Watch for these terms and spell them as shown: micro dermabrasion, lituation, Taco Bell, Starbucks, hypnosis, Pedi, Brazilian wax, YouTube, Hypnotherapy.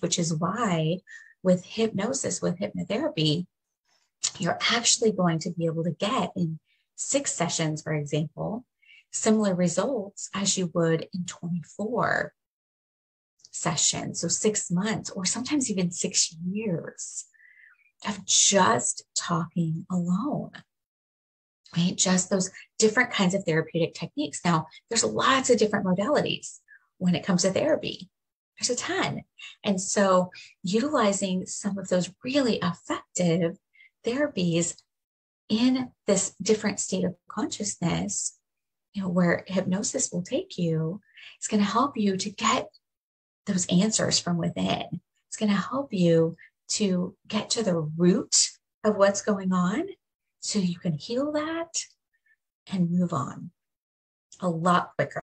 which is why with hypnosis, with hypnotherapy, you're actually going to be able to get in 6 sessions, for example, similar results as you would in 24 sessions. So 6 months or sometimes even 6 years of just talking alone, right? Just those different kinds of therapeutic techniques. Now, there's lots of different modalities when it comes to therapy. There's a ton. And so utilizing some of those really effective therapies in this different state of consciousness, you know, where hypnosis will take you, it's going to help you to get those answers from within. It's going to help you to get to the root of what's going on so you can heal that and move on a lot quicker.